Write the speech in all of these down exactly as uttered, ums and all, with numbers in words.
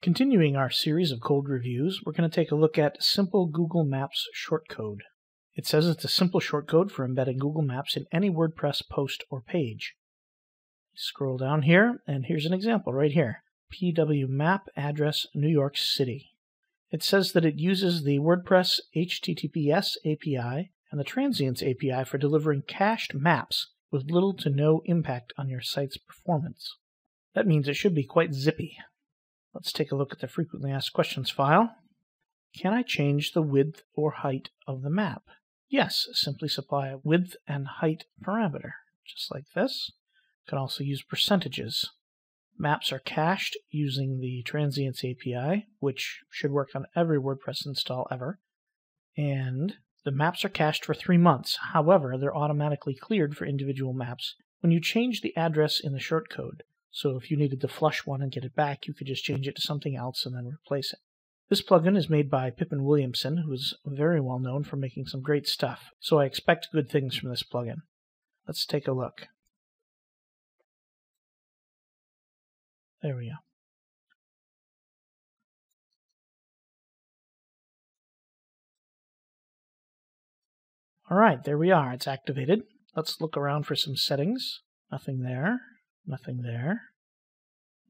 Continuing our series of code reviews, we're going to take a look at Simple Google Maps Shortcode. It says it's a simple shortcode for embedding Google Maps in any WordPress post or page. Scroll down here, and here's an example right here. P W map address New York City. It says that it uses the WordPress H T T P S A P I and the Transients A P I for delivering cached maps with little to no impact on your site's performance. That means it should be quite zippy. Let's take a look at the Frequently Asked Questions file. Can I change the width or height of the map? Yes, simply supply a width and height parameter, just like this. You can also use percentages. Maps are cached using the Transients A P I, which should work on every WordPress install ever. And the maps are cached for three months. However, they're automatically cleared for individual maps when you change the address in the shortcode. So if you needed to flush one and get it back, you could just change it to something else and then replace it. This plugin is made by Pippin Williamson, who is very well known for making some great stuff. So I expect good things from this plugin. Let's take a look. There we go. Alright, there we are. It's activated. Let's look around for some settings. Nothing there. Nothing there.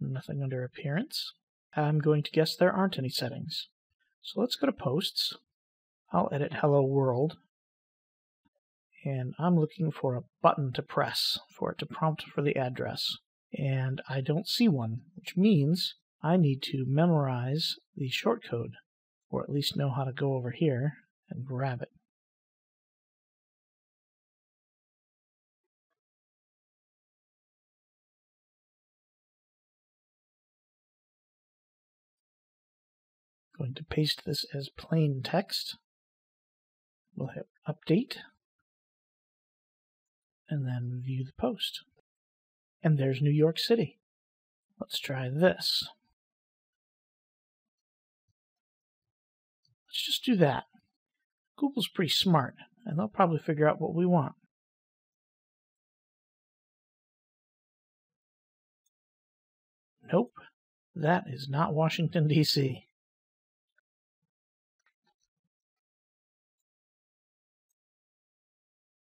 Nothing under Appearance. I'm going to guess there aren't any settings. So let's go to Posts. I'll edit Hello World. And I'm looking for a button to press for it to prompt for the address. And I don't see one, which means I need to memorize the shortcode, or at least know how to go over here and grab it. I'm going to paste this as plain text. We'll hit Update, and then View the Post. And there's New York City. Let's try this. Let's just do that. Google's pretty smart, and they'll probably figure out what we want. Nope, that is not Washington, D C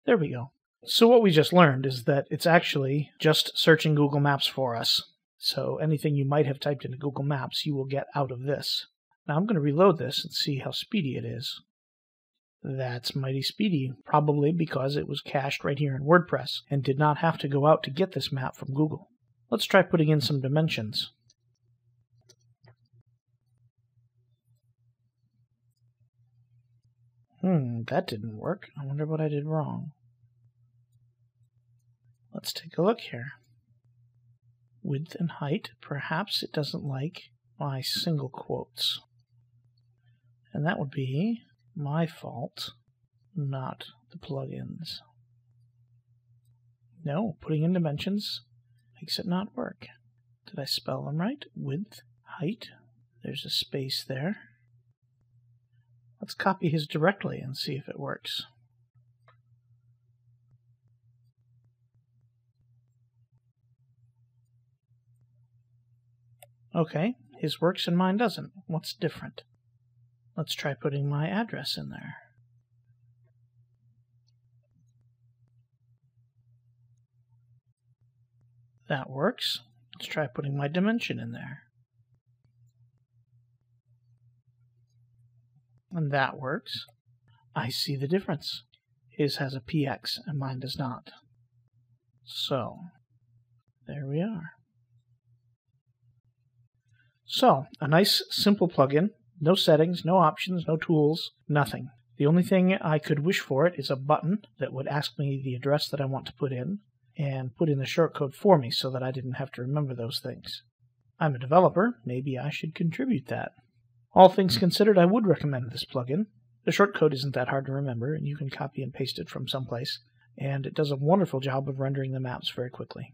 There we go. So what we just learned is that it's actually just searching Google Maps for us. So anything you might have typed into Google Maps, you will get out of this. Now I'm going to reload this and see how speedy it is. That's mighty speedy, probably because it was cached right here in WordPress and did not have to go out to get this map from Google. Let's try putting in some dimensions. Hmm, that didn't work. I wonder what I did wrong. Let's take a look here. Width and height. Perhaps it doesn't like my single quotes. And that would be my fault, not the plugins. No, putting in dimensions makes it not work. Did I spell them right? Width, height. There's a space there. Let's copy his directly and see if it works. Okay, his works and mine doesn't. What's different? Let's try putting my address in there. That works. Let's try putting my dimension in there. And that works. I see the difference. His has a P X and mine does not. So, there we are. So, a nice, simple plugin. No settings, no options, no tools, nothing. The only thing I could wish for it is a button that would ask me the address that I want to put in, and put in the shortcode for me so that I didn't have to remember those things. I'm a developer, maybe I should contribute that. All things considered, I would recommend this plugin. The shortcode isn't that hard to remember, and you can copy and paste it from someplace, and it does a wonderful job of rendering the maps very quickly.